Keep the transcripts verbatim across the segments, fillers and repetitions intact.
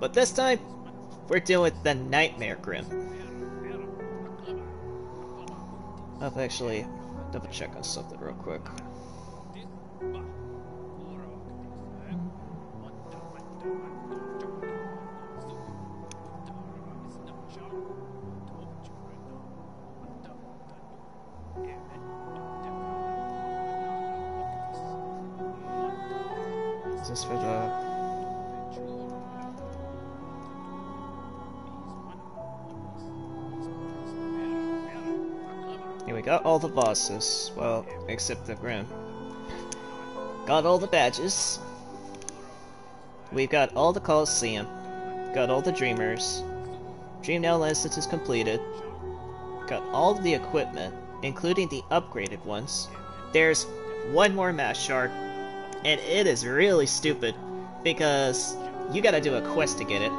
But this time, we're doing the Nightmare Grimm. I'll actually double check on something real quick. This for the... Yeah, we got all the bosses. Well, except the Grimm. Got all the badges. We've got all the Colosseum. Got all the Dreamers. Dream Now License is completed. Got all the equipment, including the upgraded ones. There's one more Mass Shard. And it is really stupid, because you gotta do a quest to get it.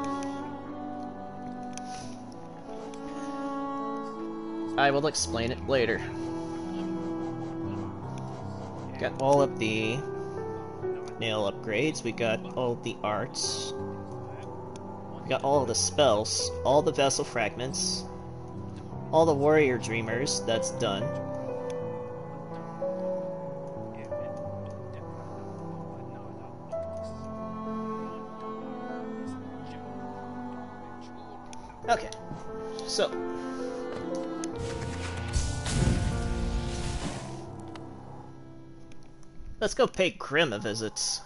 I will explain it later. Got all of the nail upgrades, we got all the arts, we got all the spells, all the vessel fragments, all the warrior dreamers, that's done. Okay, so let's go pay Grimm a visit.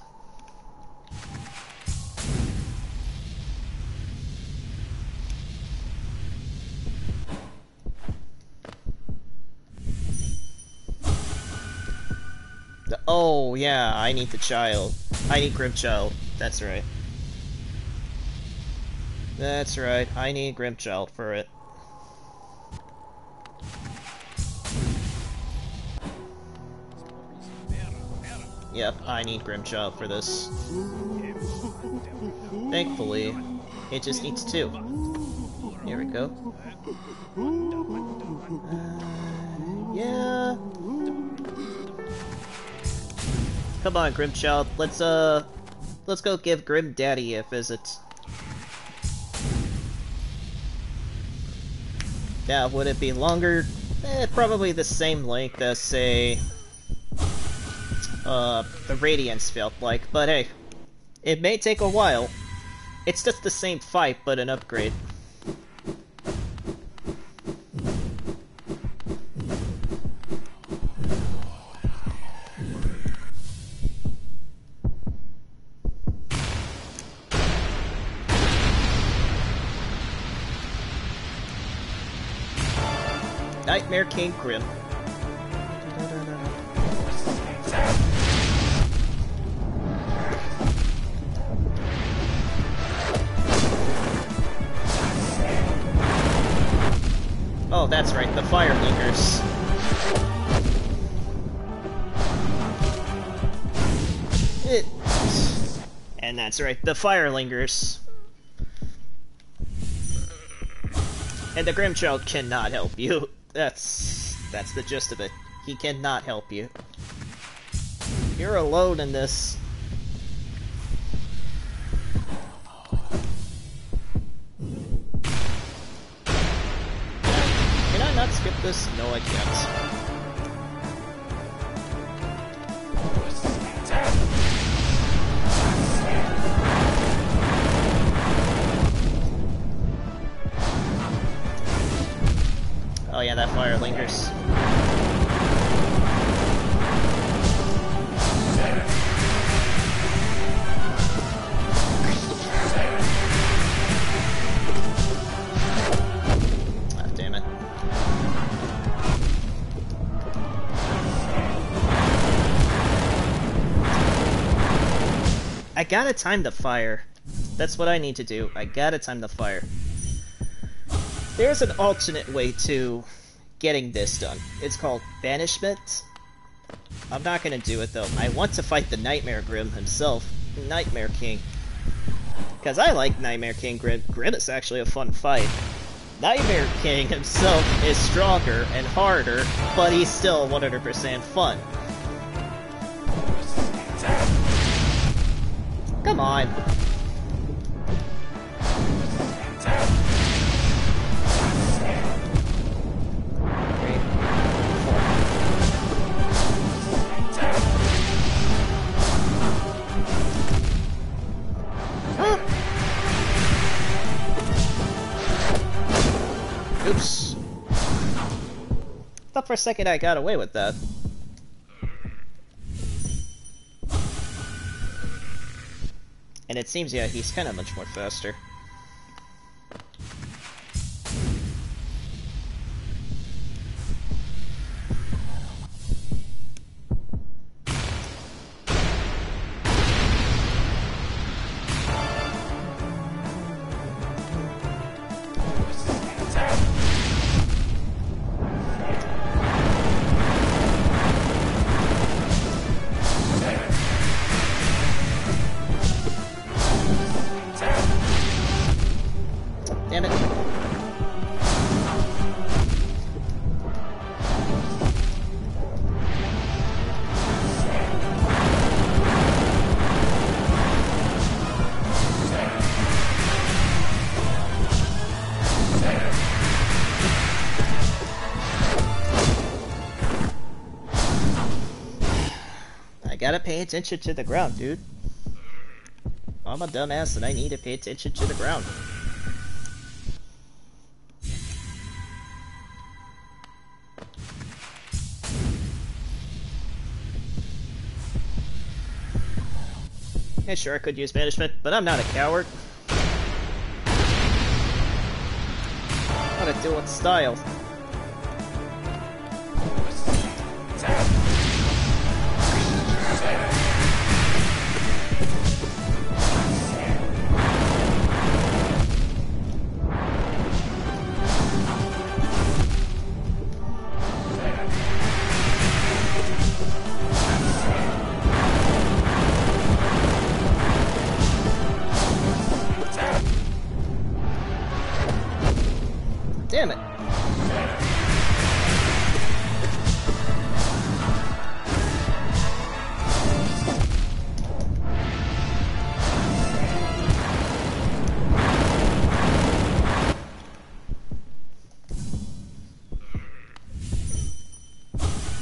The, oh yeah, I need the child. I need Grimchild. That's right. That's right, I need Grimchild for it. Yep, I need Grimchild for this. Thankfully, it just needs two. Here we go. Uh, yeah. Come on, Grimchild, let's uh let's go give Grim Daddy a visit. Now, would it be longer? Eh, probably the same length as, say, uh, the Radiance felt like, but hey, it may take a while. It's just the same fight, but an upgrade. Nightmare King Grimm. Oh, that's right, the fire leakers. It. And that's right, the fire lingers. And the Grimchild cannot help you. That's... that's the gist of it. He cannot help you. You're alone in this. Can I not skip this? No, I can't. Oh yeah, that fire lingers. I gotta time the fire. That's what I need to do. I gotta time the fire. There's an alternate way to getting this done. It's called banishment. I'm not gonna do it though. I want to fight the Nightmare Grimm himself, Nightmare King. Because I like Nightmare King Grimm. Grimm is actually a fun fight. Nightmare King himself is stronger and harder, but he's still one hundred percent fun. Come on. thought for a second I got away with that. And it seems, yeah, he's kind of much more faster. Gotta pay attention to the ground, dude. I'm a dumbass and I need to pay attention to the ground. Yeah, sure, I could use management, but I'm not a coward. I wanna do it with style.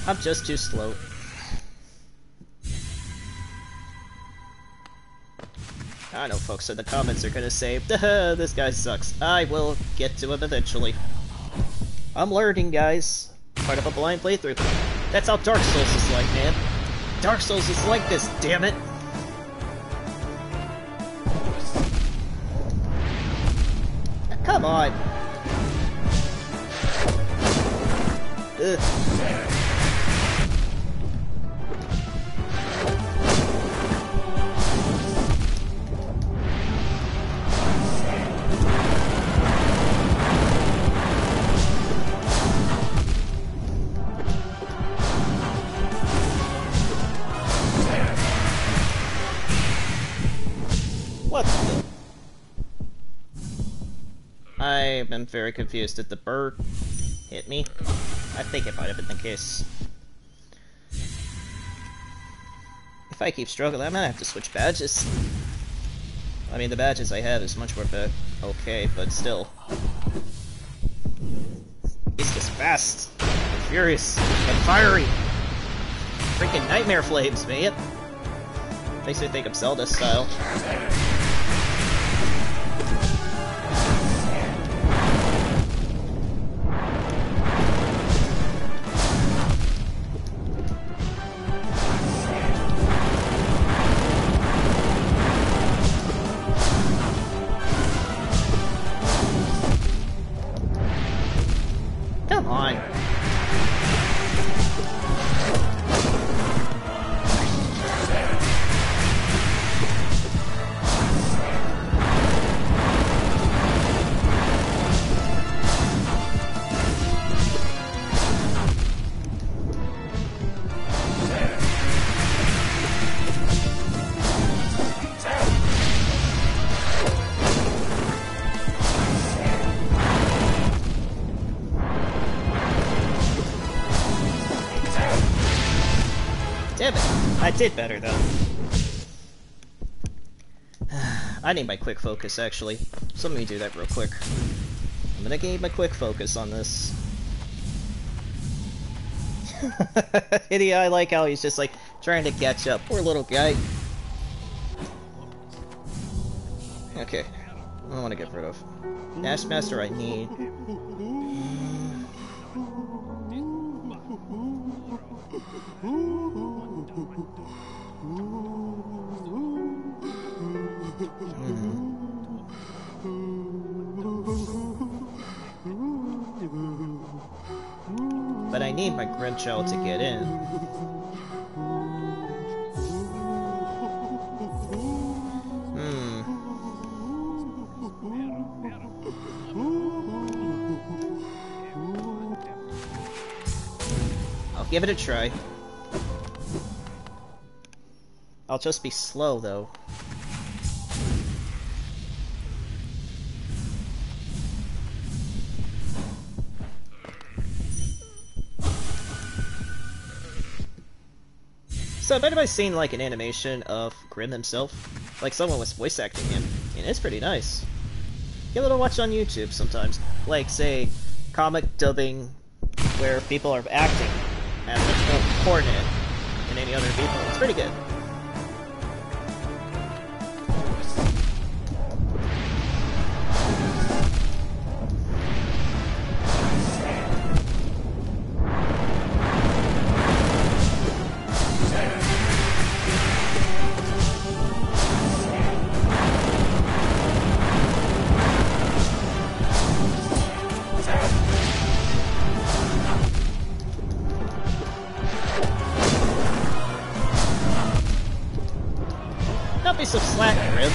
I'm just too slow. I know folks in the comments are gonna say, this guy sucks. I will get to him eventually. I'm learning, guys. Part of a blind playthrough. That's how Dark Souls is like, man. Dark Souls is like this, damn it! Come on! Ugh. I'm very confused. Did the bird hit me? I think it might have been the case. If I keep struggling, I'm gonna have to switch badges. I mean, the badges I have is much more bad. Okay, but still. It's just fast, and furious, and fiery. Freaking nightmare flames, man. Makes me think of Zelda style. Did better though. I need my quick focus actually, so let me do that real quick. I'm gonna gain my quick focus on this. Idiot, I like how he's just like trying to catch up. Poor little guy. Okay, I want to get rid of Dash Master. I need. But I need my Grimchild to get in. Hmm. I'll give it a try. I'll just be slow, though. So, might have seen like an animation of Grimm himself? Like someone was voice acting him, and it's pretty nice. Give it a watch on YouTube sometimes. Like, say, comic dubbing, where people are acting as a cornet and any other people. It's pretty good. Piece of slack, Grimm.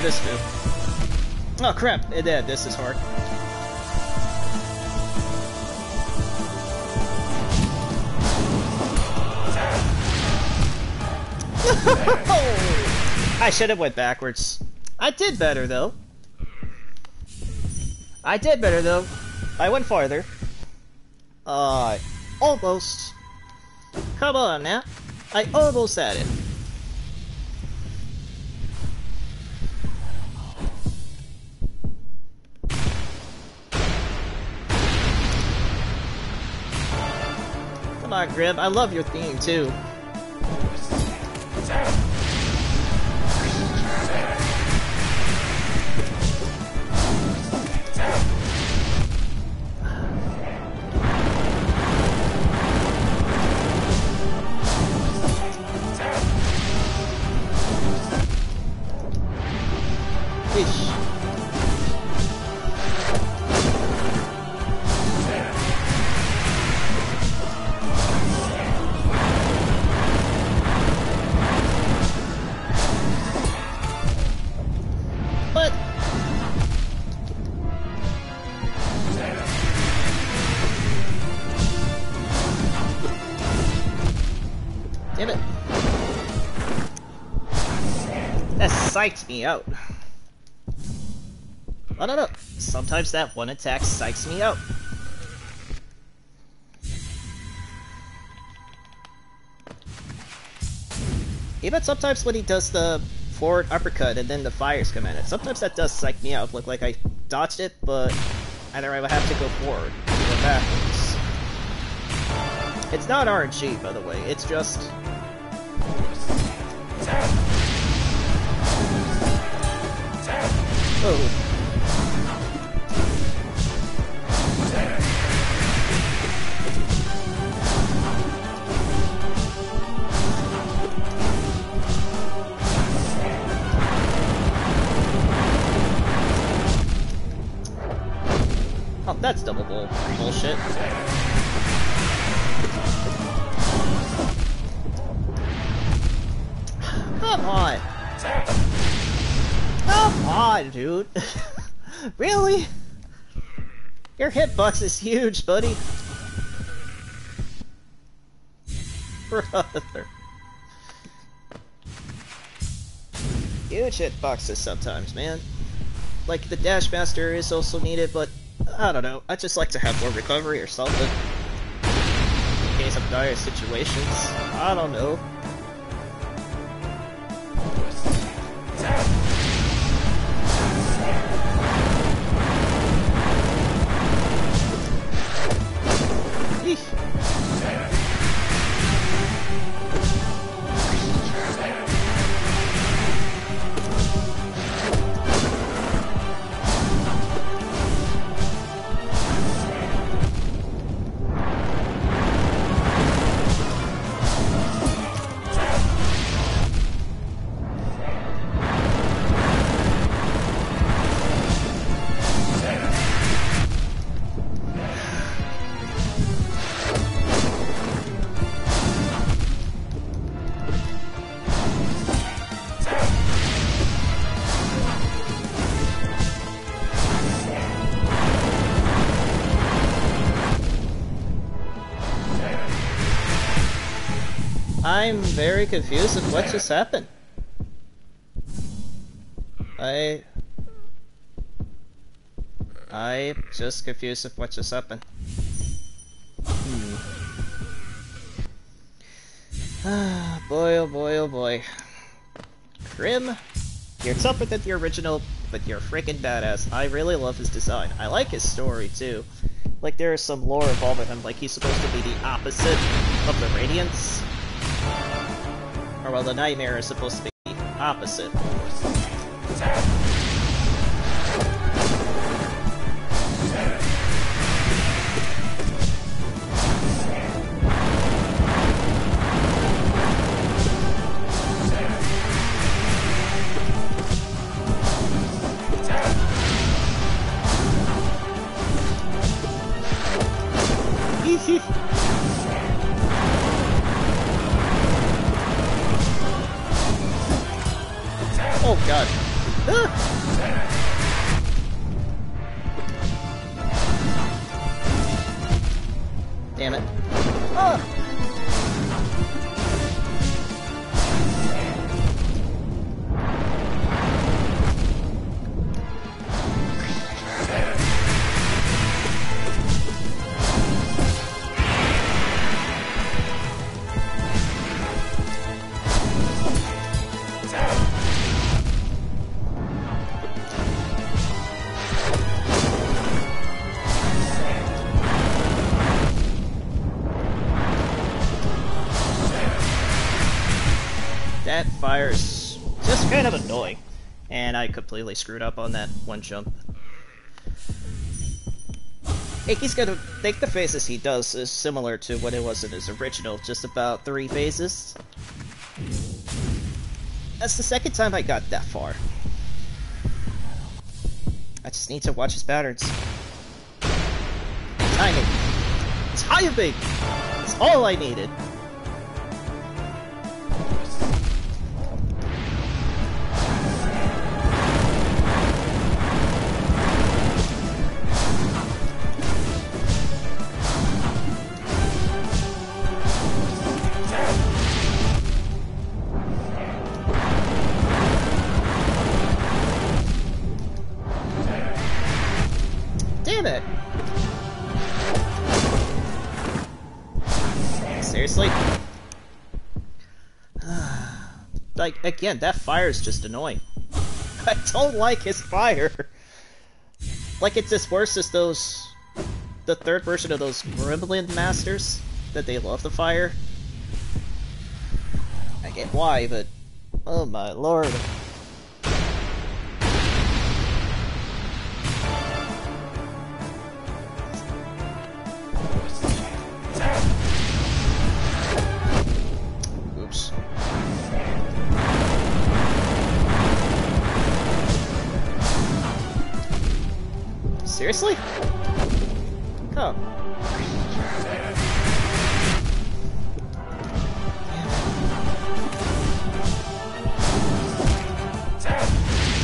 This move. Oh crap, it did. This is hard. I should have went backwards. I did better though. I did better though. I went farther. Uh, almost. Come on now. I almost had it. Come on, Grimm, I love your theme too. Damn it. That psyched me out. I don't know. Sometimes that one attack psychs me out. Even sometimes when he does the forward uppercut and then the fires come at it, sometimes that does psych me out. Look like I dodged it, but either I would have to go forward or backwards. It's not R N G, by the way, it's just... Oh. Oh, that's double bull bullshit. Come on! Come on, dude! Really? Your hitbox is huge, buddy! brother. Huge hitboxes sometimes, man. Like, the Dash Master is also needed, but I don't know. I just like to have more recovery or something. In case of dire situations. I don't know. I'm very confused at what just happened. I... I'm just confused at what just happened. Hmm. Ah, boy, oh boy, oh boy. Grimm, you're tougher than the original, but you're freaking badass. I really love his design. I like his story, too. Like, there is some lore involved with him, like he's supposed to be the opposite of the Radiance. Or, well, the Nightmare is supposed to be the opposite. Fire's just kind of annoying, and I completely screwed up on that one jump. Iki's gonna think the phases he does is similar to what it was in his original, just about three phases. That's the second time I got that far. I just need to watch his patterns. Timing! Timing! That's all I needed! Like, again, that fire is just annoying. I don't like his fire. Like, it's as worse as those... the third version of those Gremlin Masters, that they love the fire. I get why, but... oh my lord. Seriously? Oh.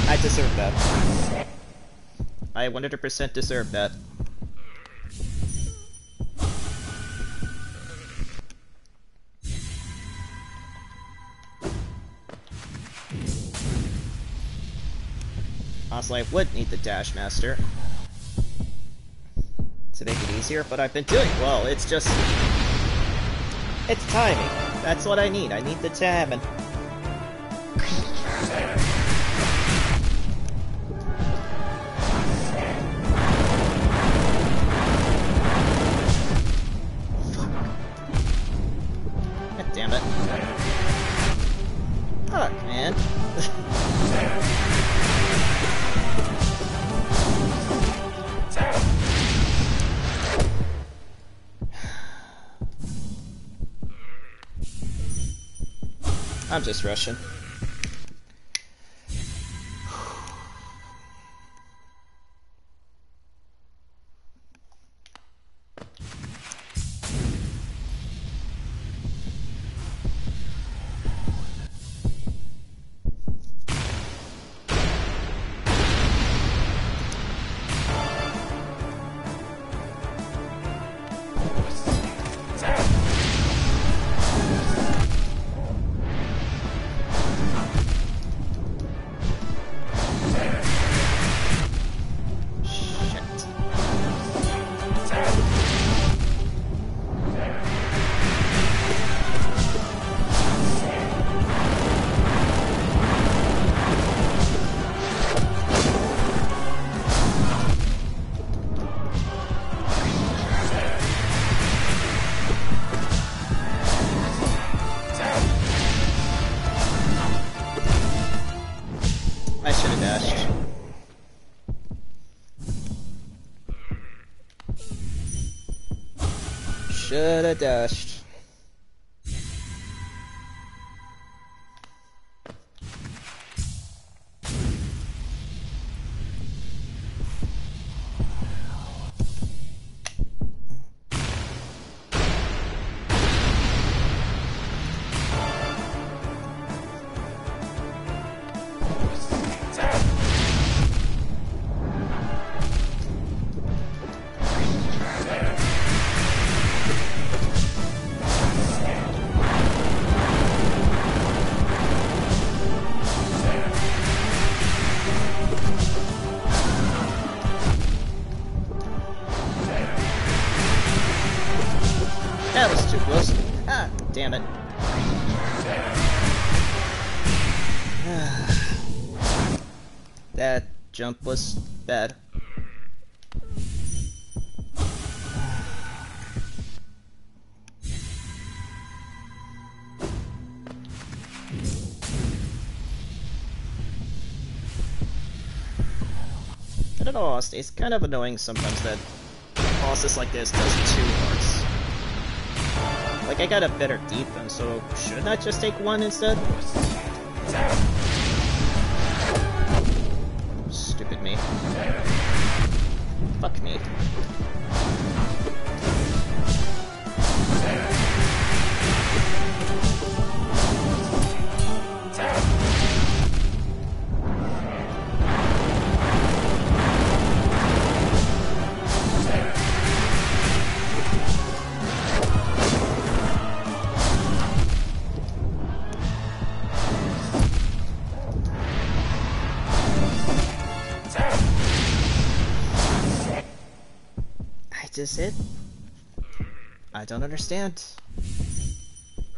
I deserve that. I one hundred percent deserve that. Honestly, I would need the Dash Master to make it easier, but I've been doing well. It's just... it's timing. That's what I need. I need the tab and... I'm just rushing. Shoulda dashed. Jump was bad. I don't know, it's kind of annoying sometimes that bosses like this does two hearts. Like, I got a better defense, so shouldn't I just take one instead? Me. Fuck me. Is it? I don't understand.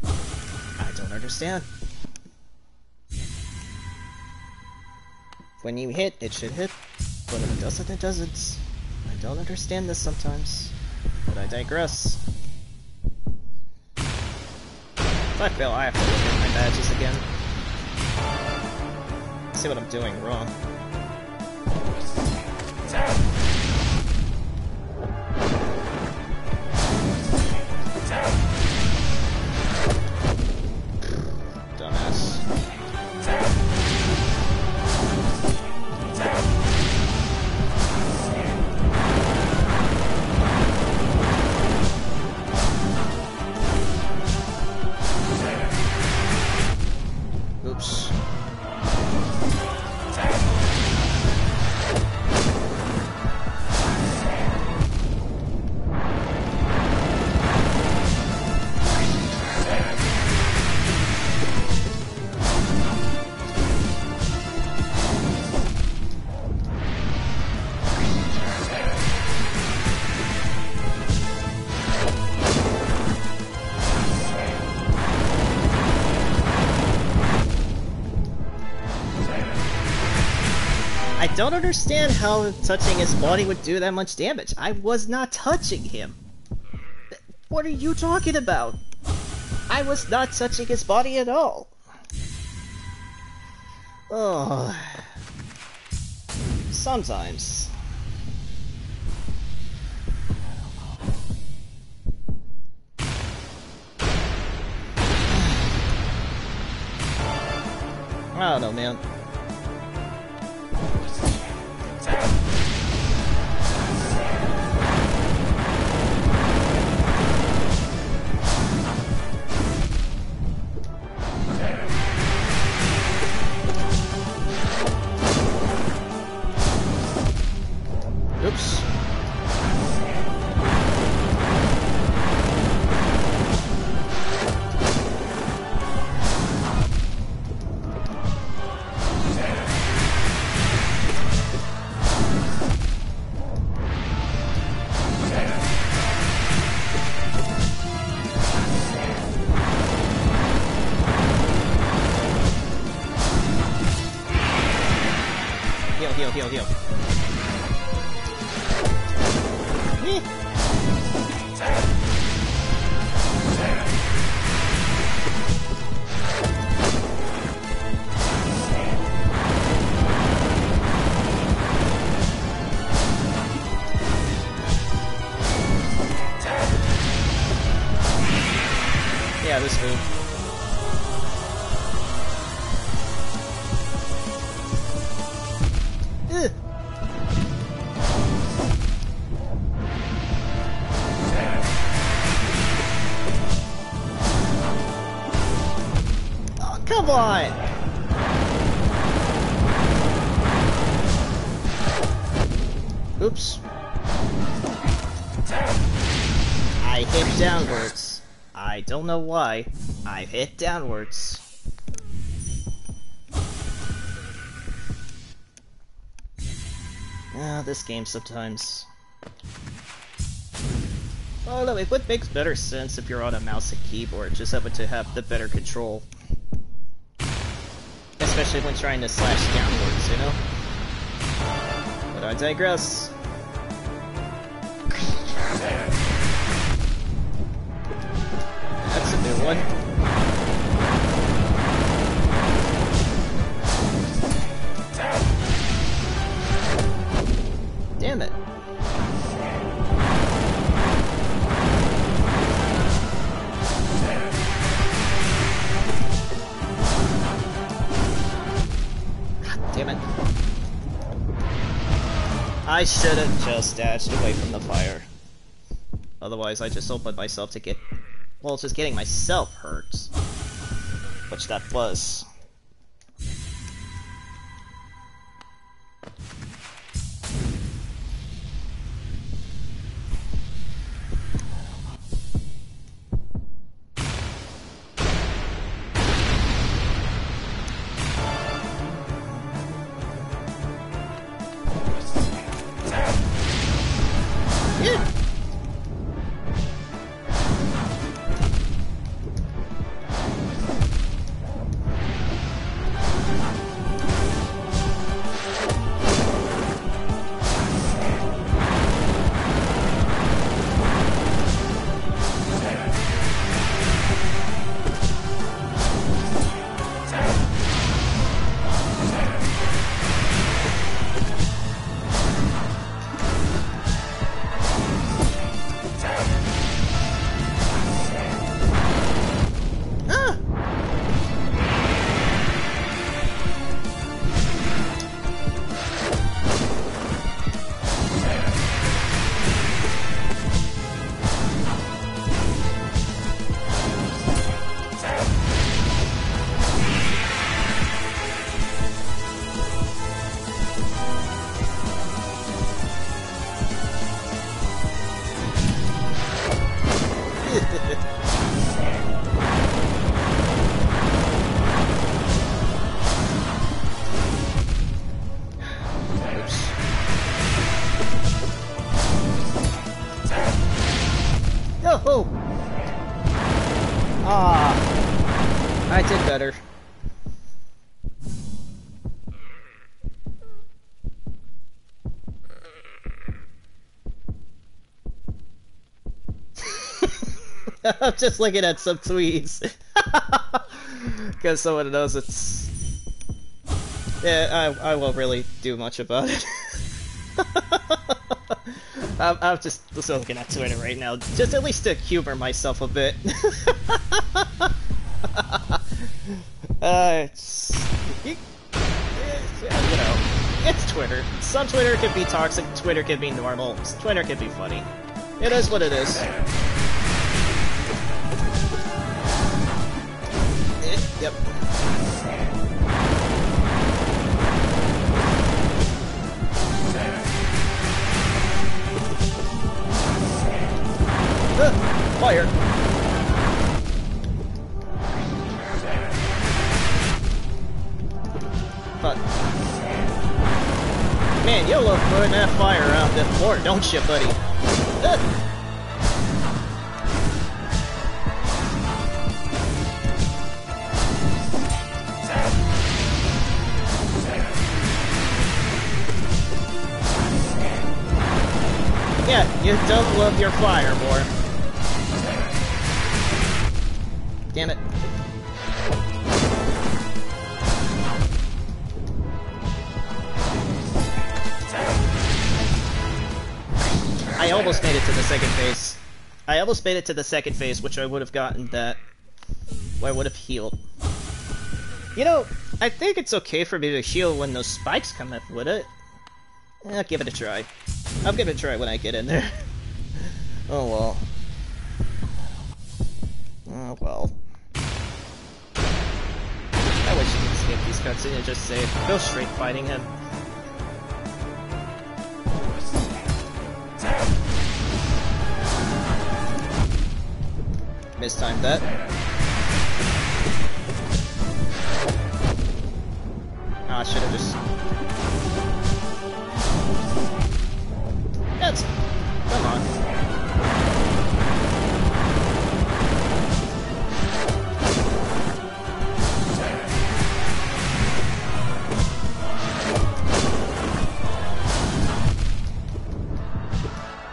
I don't understand. When you hit, it should hit, but if it doesn't, it doesn't. I don't understand this sometimes, but I digress. Fuck, Bill, I have to look at my badges again. Let's see what I'm doing wrong. I don't understand how touching his body would do that much damage. I was not touching him. What are you talking about? I was not touching his body at all. Oh. Sometimes. I don't know, man. Come on! Oops. I hit downwards. I don't know why. I hit downwards. Ah, this game sometimes. Although it would make better sense if you're on a mouse and keyboard, just having to have the better control. Especially when trying to slash downwards, you know? But I digress. That's a new one. Damn it. I should have just dashed away from the fire. Otherwise, I just opened myself to get... Well, just getting myself hurt. Which that was. I'm just looking at some tweets. Because someone knows it's... Yeah, I, I won't really do much about it. I'm, I'm just looking at Twitter right now, just at least to humor myself a bit. uh, it's, it, it's, you know, it's Twitter. Some Twitter can be toxic, Twitter can be normal, Twitter can be funny. It is what it is. It, yep. Uh, fire. Fuck. Man, you love putting that fire out that floor, don't you, buddy? Uh. Yeah, you don't love your fire more. Damn it. I almost made it to the second phase. I almost made it to the second phase, which I would have gotten that. I would have healed. You know, I think it's okay for me to heal when those spikes come up, would it? I'll give it a try. I'll give it a try when I get in there. Oh well. Oh well. I wish you could skip these cutscenes and just say, go straight fighting him. Mistimed that. Oh, I should've just... That's... Come on.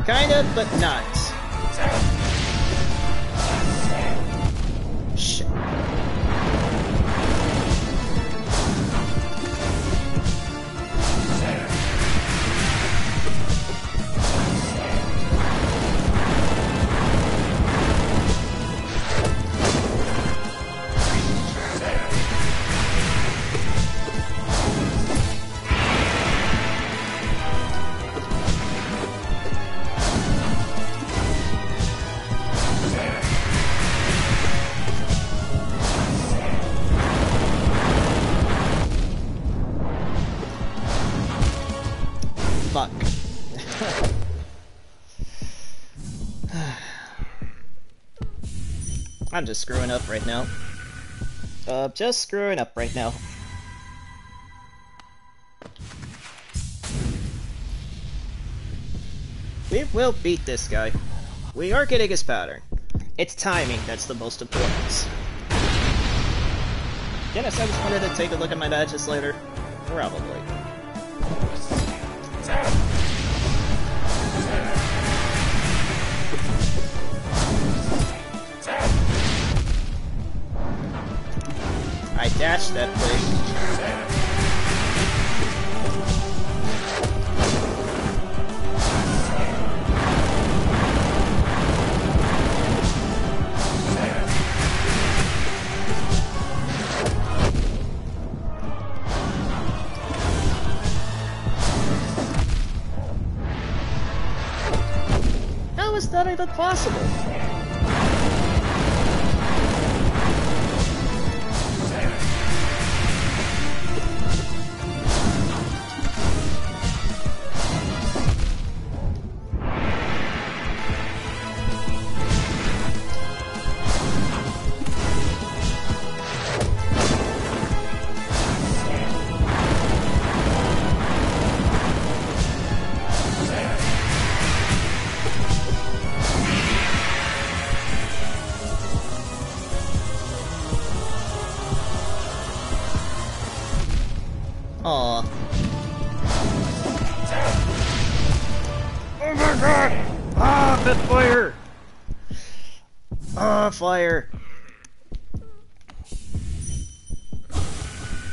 Kinda, but not. I'm just screwing up right now. Uh, just screwing up right now. We will beat this guy. We are getting his pattern. It's timing that's the most important. Yes, I just wanted to take a look at my matches later. Probably. I dashed that place. How is that even possible? Ah, fire!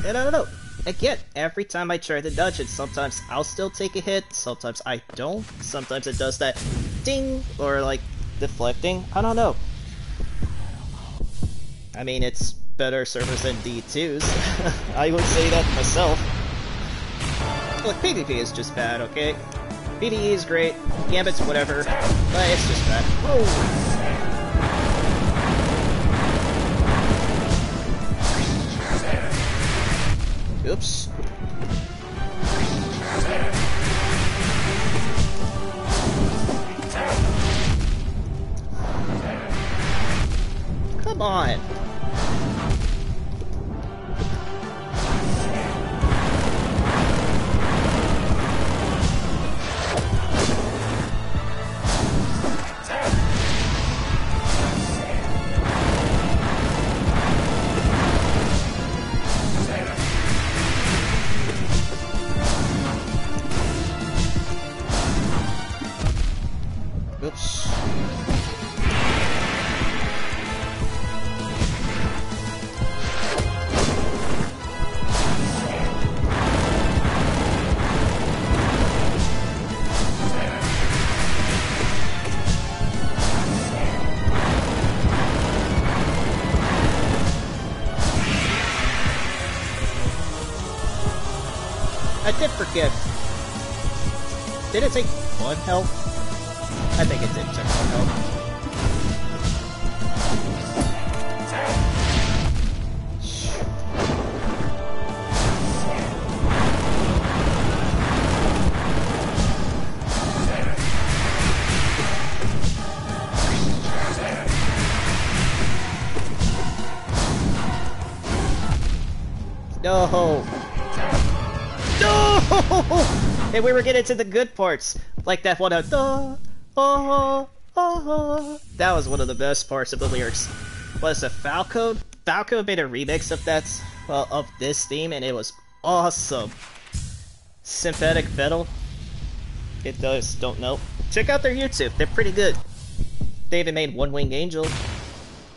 And I don't know. Again, every time I try to dodge it, sometimes I'll still take a hit, sometimes I don't, sometimes it does that ding, or like, deflecting, I don't know. I mean, it's better servers than D twos, I would say that myself. Look, PvP is just bad, okay? PvE is great, Gambit's whatever, but it's just bad. Whoa! Oops. Come on. I did forget. Did it take one health? I think it did take one health. No! And we were getting to the good parts, like that one out. Duh, oh, oh, oh. That was one of the best parts of the lyrics. Was it Falcone? Falcone made a remix of that, well, of this theme, and it was awesome. Synthetic metal. It does. Don't know. Check out their YouTube. They're pretty good. They even made One Winged Angel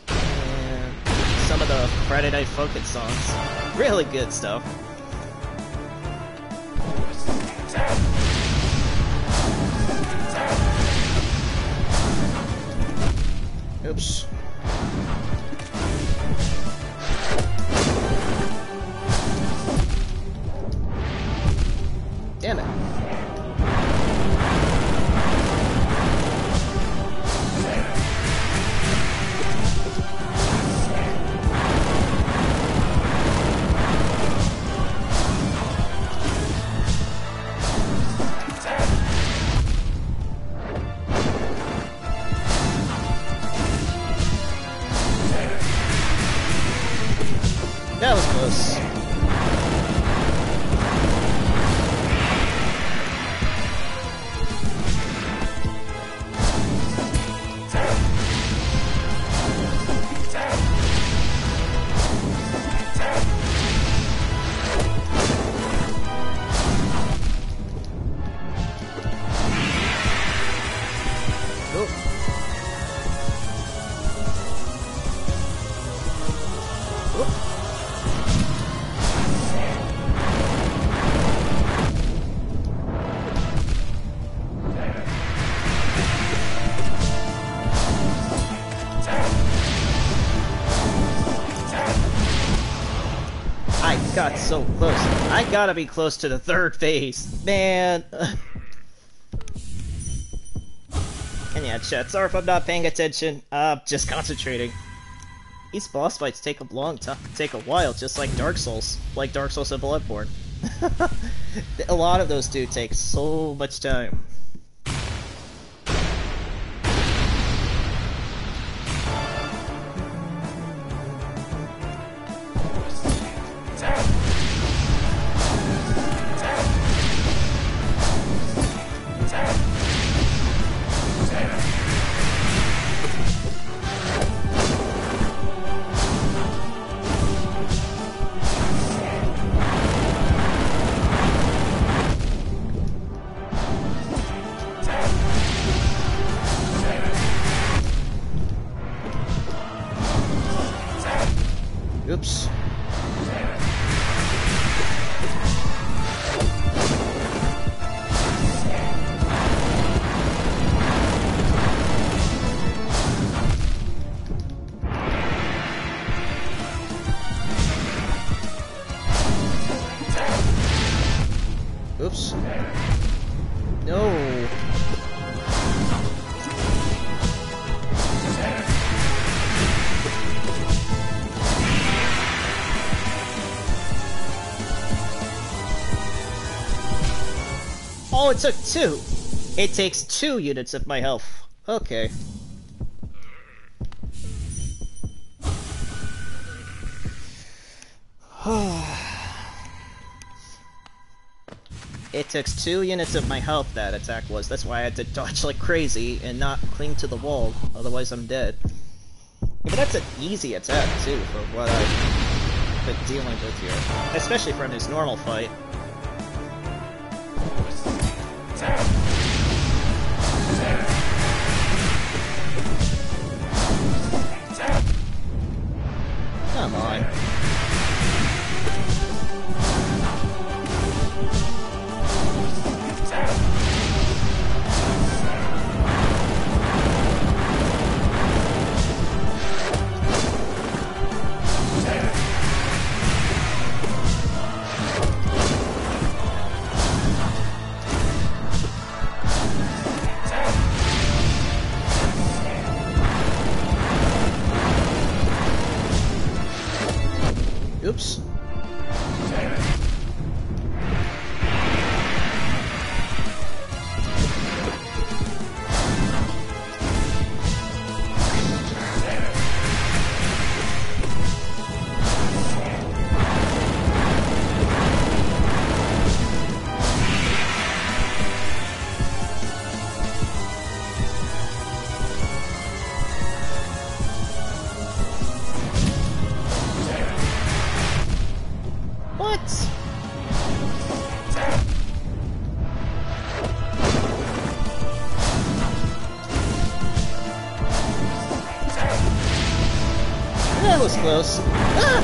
and some of the Friday Night Funkin' songs. Really good stuff. Oops. Damn it. That was close. Got so close. I gotta be close to the third phase, man. And yeah, chat, sorry if I'm not paying attention. I'm uh, just concentrating. These boss fights take a long time, take a while, just like Dark Souls, like Dark Souls and Bloodborne. A lot of those do take so much time. course. No. Oh, it took two. It takes two units of my health. Okay. It took two units of my health, that attack was. That's why I had to dodge like crazy and not cling to the wall, otherwise I'm dead. But that's an easy attack, too, for what I've been dealing with here. Especially from his normal fight. Come on. Oops. Close. Ah!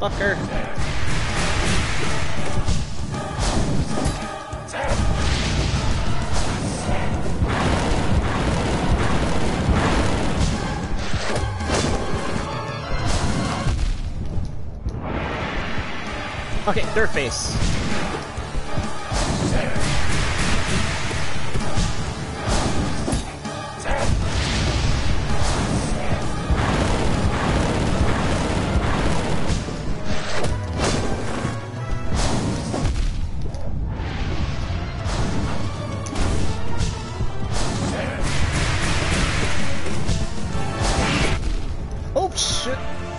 Fucker. Okay, dirt face.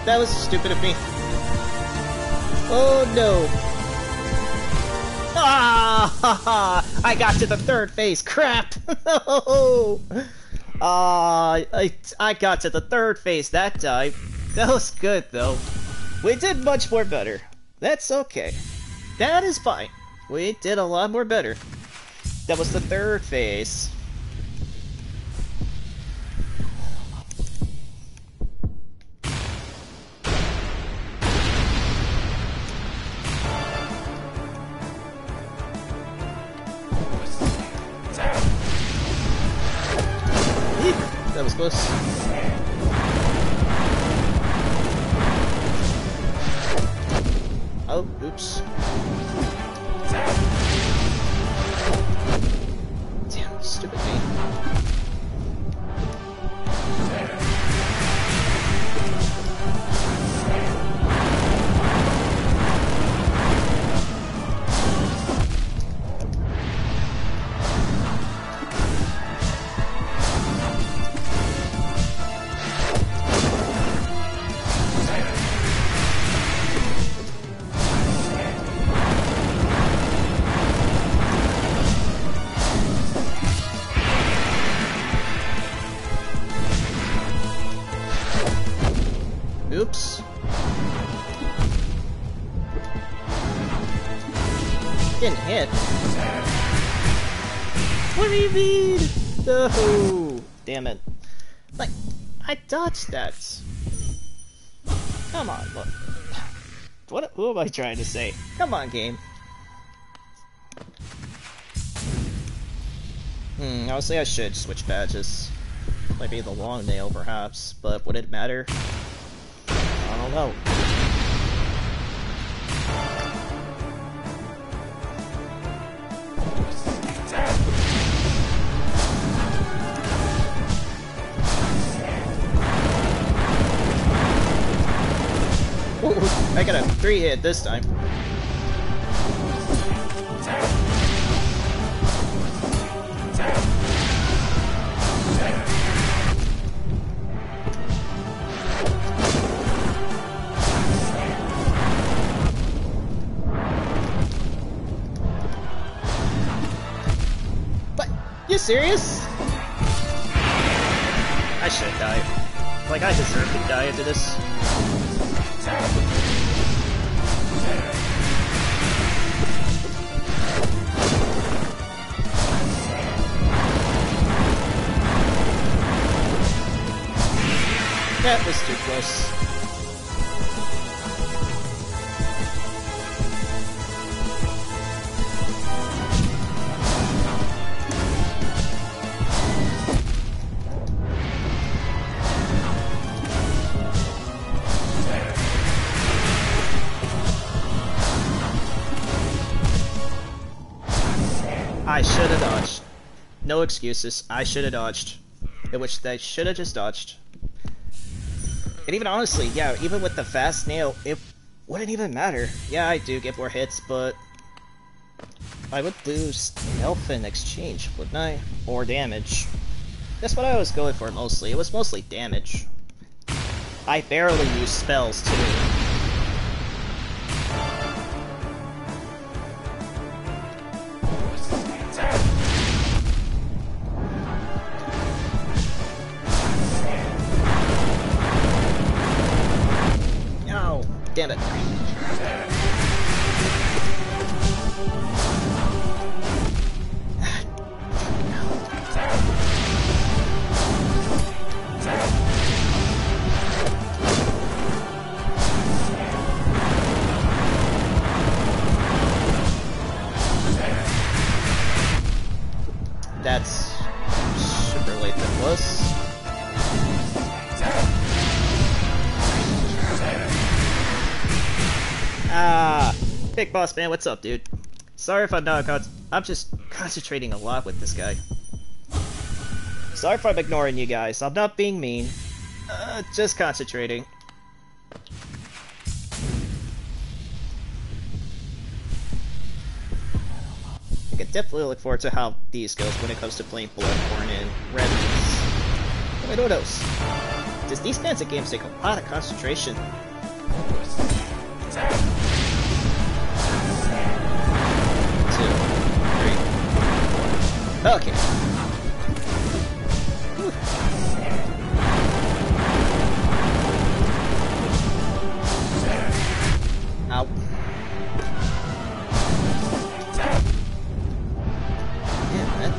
That was stupid of me. Oh no. Ah ha ha! I got to the third phase. Crap! No! Ah, uh, I, I got to the third phase that time. That was good though. We did much more better. That's okay. That is fine. We did a lot more better. That was the third phase. That was close. Oh, oops. Damn, stupid me. Oops. Didn't hit. What do you mean? Oh, damn it. Like, I dodged that. Come on, look. What, what am I trying to say? Come on, game. Hmm, honestly I should switch badges. Might be the long nail, perhaps, but would it matter? I don't know. I got a three hit this time. But you serious? I should die. Like I deserve to die after this. That was too close. I should have dodged. No excuses. I should have dodged. In which they should have just dodged. And even honestly, yeah, even with the fast nail, it wouldn't even matter. Yeah, I do get more hits, but I would lose health in exchange, wouldn't I? Or damage. That's what I was going for mostly. It was mostly damage. I barely use spells too. Damn it. That's super late that was. Ah, Big Boss Man, what's up, dude? Sorry if I'm not con- I'm just concentrating a lot with this guy. Sorry if I'm ignoring you guys. I'm not being mean. Uh, just concentrating. I can definitely look forward to how these goes when it comes to playing Bloodborne and Remnant. Wait, what else? Does these kinds of games take a lot of concentration? Okay. Whew. Ow. Damn it.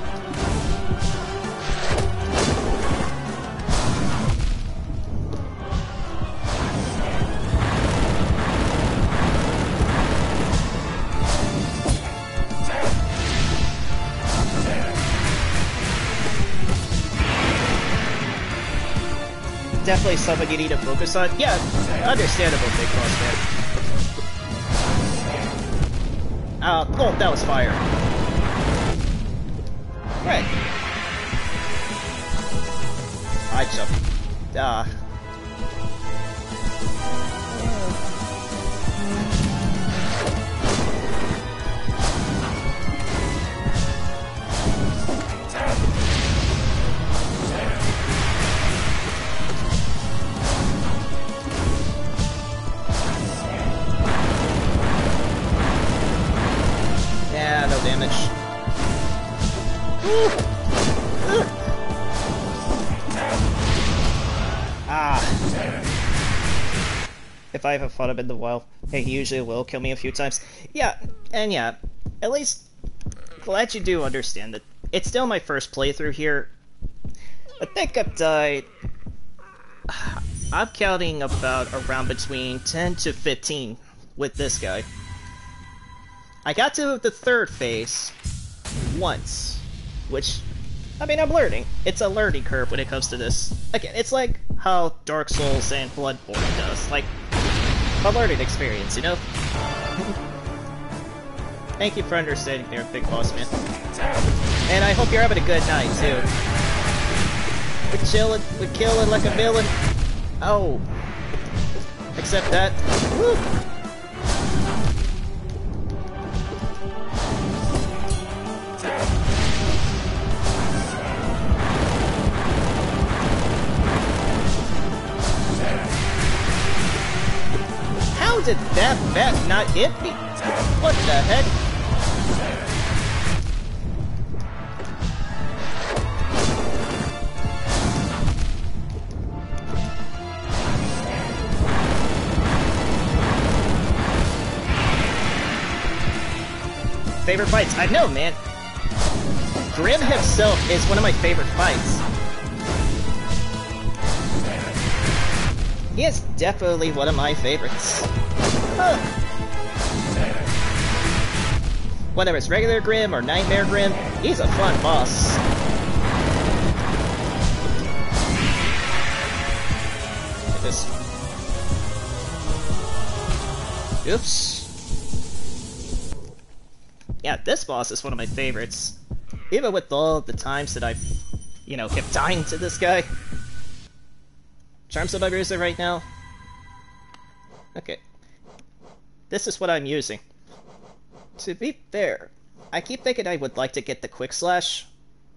Definitely something you need to focus on. Yeah, understandable, Big Boss Man. Uh, oh, that was fire. Right. I jumped. Ah. Uh. Ah. If I haven't fought him in the wild, he usually will kill me a few times. Yeah, and yeah, at least glad you do understand that it's still my first playthrough here. I think I've died. I'm counting about around between ten to fifteen with this guy. I got to the third phase once. Which, I mean, I'm learning. It's a learning curve when it comes to this. Again, it's like how Dark Souls and Bloodborne does. Like, a learning experience, you know? Thank you for understanding there, Big Boss Man. And I hope you're having a good night, too. We're chilling, we're killing like a villain. Oh. Accept that. Woo. How did that bat not hit me? What the heck? Favorite fights. I know, man. Grimm himself is one of my favorite fights. He is definitely one of my favorites. Huh. Whether it's regular Grimm or Nightmare Grimm, he's a fun boss. Get this. Oops. Yeah, this boss is one of my favorites. Even with all the times that I've, you know, kept dying to this guy. Charm sub I'm using right now. Okay. This is what I'm using. To be fair, I keep thinking I would like to get the Quick Slash.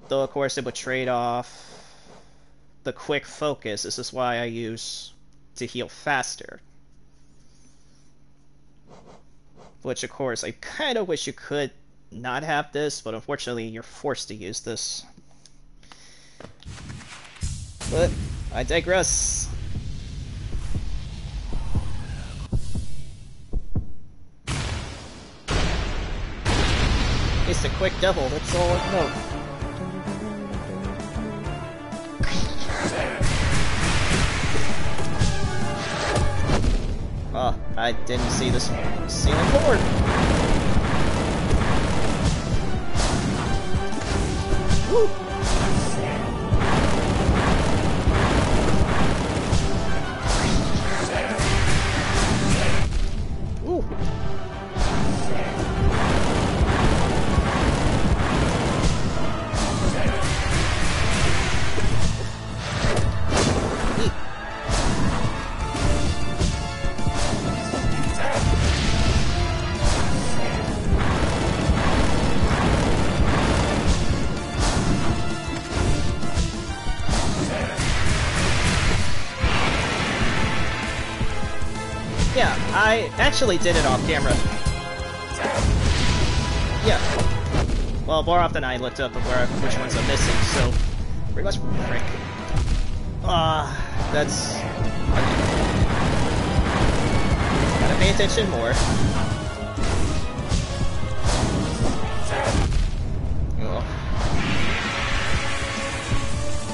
Though, of course, it would trade off the Quick Focus. This is why I use to heal faster. Which, of course, I kind of wish you could not have this, but unfortunately you're forced to use this. But I digress. It's a quick double, that's all I know. Oh, I didn't see this ceiling board. Woo. Woo. I actually did it off camera. Yeah. Well, more often I looked up where, which ones are missing, so pretty much frick. Ah, uh, that's... Okay. Gotta pay attention more. Oh.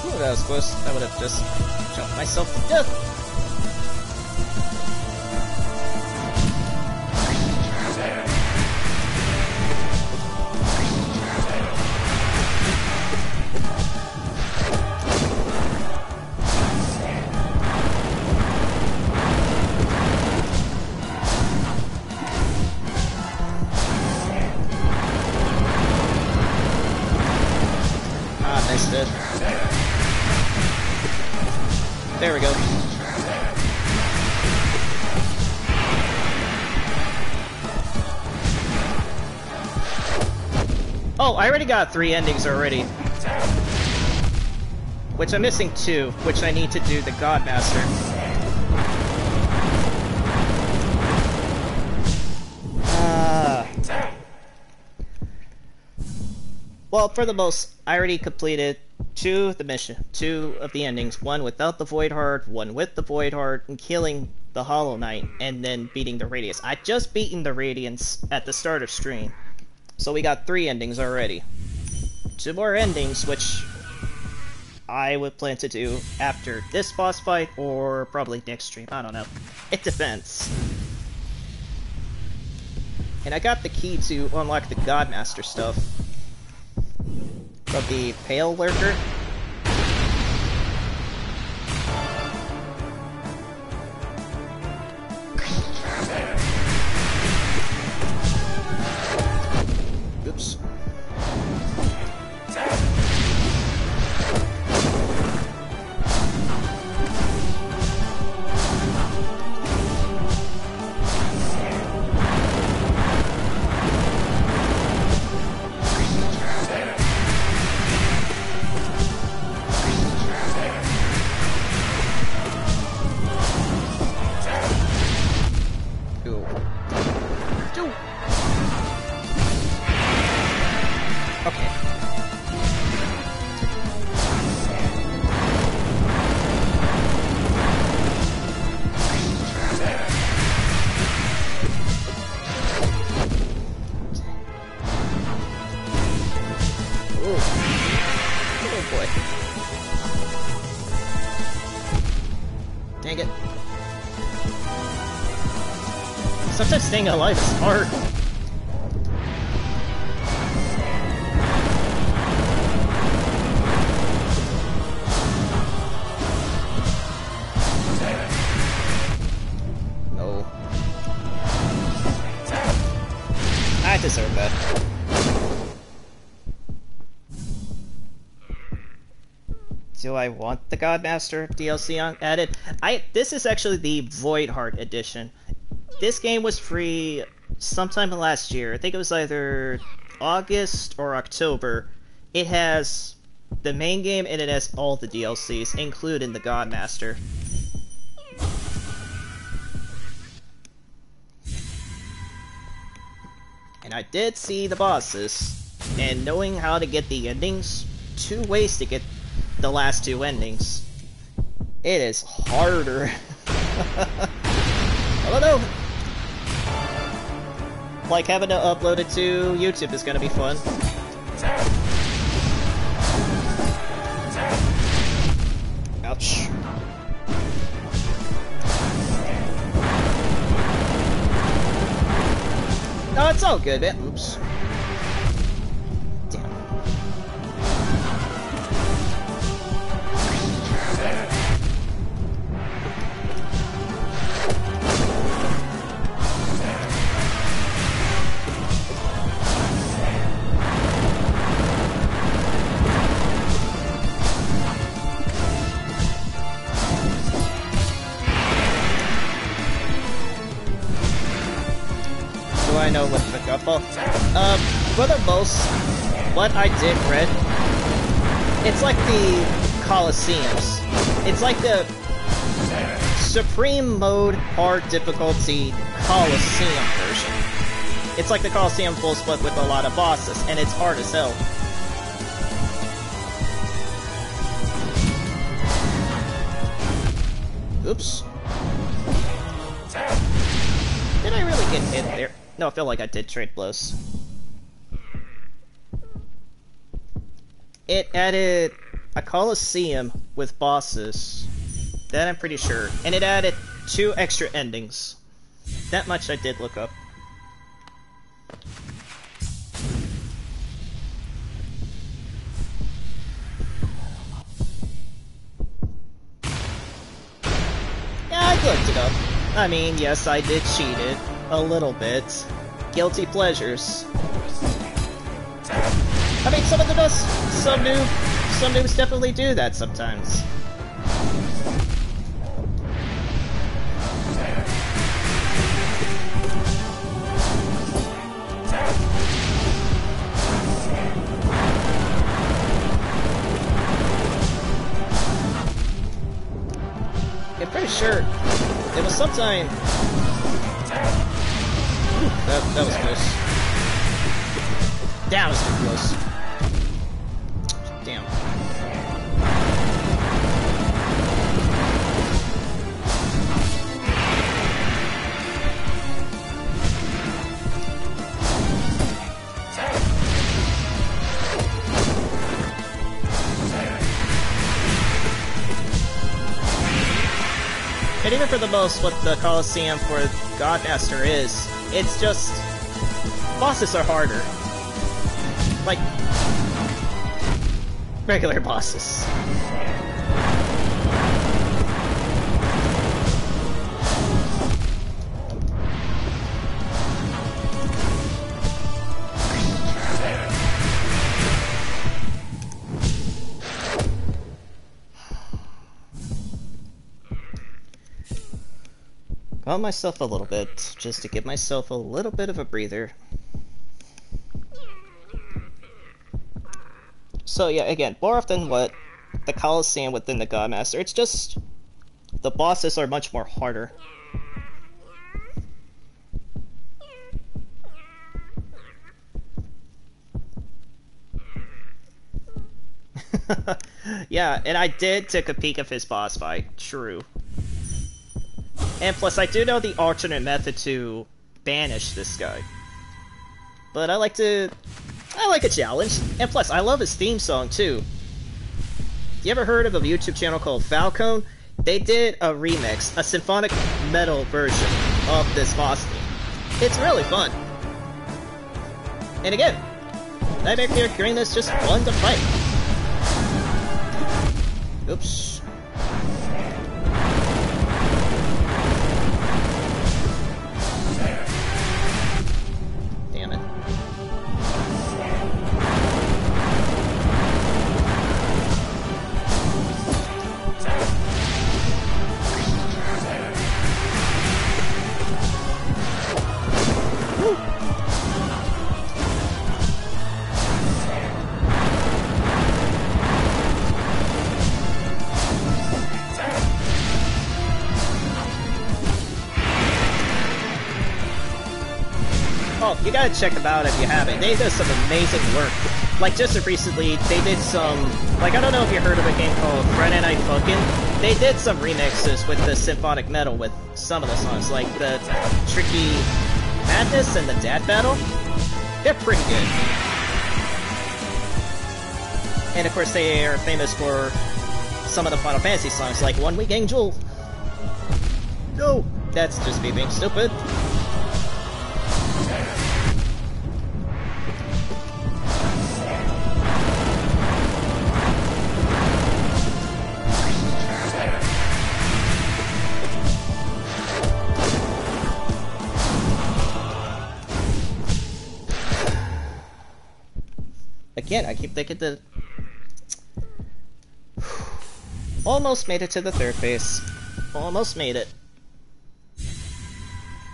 Ooh, that was close. I would have just jumped myself to death. There we go. Oh, I already got three endings already. Which I'm missing two, which I need to do the Godmaster. Uh, well, for the most, I already completed Two of the mission, two of the endings, one without the Voidheart, one with the Voidheart, and killing the Hollow Knight, and then beating the Radiance. I just beaten the Radiance at the start of stream, so we got three endings already. Two more endings, which I would plan to do after this boss fight, or probably next stream, I don't know. It depends. And I got the key to unlock the Godmaster stuff. From the Pale Lurker. Oops. do it. Okay. Sometimes staying alive is hard. No. I deserve that. Do I want the Godmaster D L C on added? I this is actually the Voidheart edition. This game was free sometime last year. I think it was either August or October. It has the main game and it has all the D L Cs, including the Godmaster. And I did see the bosses, and knowing how to get the endings, two ways to get the last two endings. It is harder. Oh no! Like, having to upload it to YouTube is gonna be fun. Ouch. No, it's all good, man. Oops. Damn. I know what the couple. Um, for the most, what I did read, it's like the Colosseums. It's like the Supreme Mode Hard Difficulty Colosseum version. It's like the Colosseum full split with a lot of bosses, and it's hard as hell. Oops. Did I really get hit there? No, I feel like I did trade blows. It added a Colosseum with bosses. That I'm pretty sure. And it added two extra endings. That much I did look up. Yeah, I looked it up. I mean, yes, I did cheat it. A little bit. Guilty pleasures. I mean, some of the best, some new, some noobs definitely do that sometimes. I'm pretty sure it was sometime. That, that was close. That was too close. Damn. And even for the most, what the Colosseum for Godmaster is, it's just, bosses are harder. Like, regular bosses. Calm myself a little bit, just to give myself a little bit of a breather. So yeah, again, more often what the Colosseum within the Godmaster, it's just the bosses are much more harder. Yeah, and I did take a peek of his boss fight. True. And plus, I do know the alternate method to banish this guy. But I like to... I like a challenge. And plus, I love his theme song, too. You ever heard of a YouTube channel called Falcone? They did a remix, a symphonic metal version of this boss theme. It's really fun. And again, Nightmare King Grimm is just fun to fight. Oops. Damn it. You gotta check them out if you haven't. They do some amazing work. Like, just recently, they did some... Like, I don't know if you heard of a game called Friday Night Funkin'. They did some remixes with the symphonic metal with some of the songs, like the Tricky Madness and the Dad Battle. They're pretty good. And, of course, they are famous for some of the Final Fantasy songs, like One Winged Angel. No! That's just me being stupid. Again, I keep thinking the... Almost made it to the third phase. Almost made it.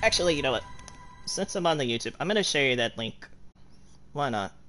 Actually, you know what? Since I'm on the YouTube, I'm gonna share you that link. Why not?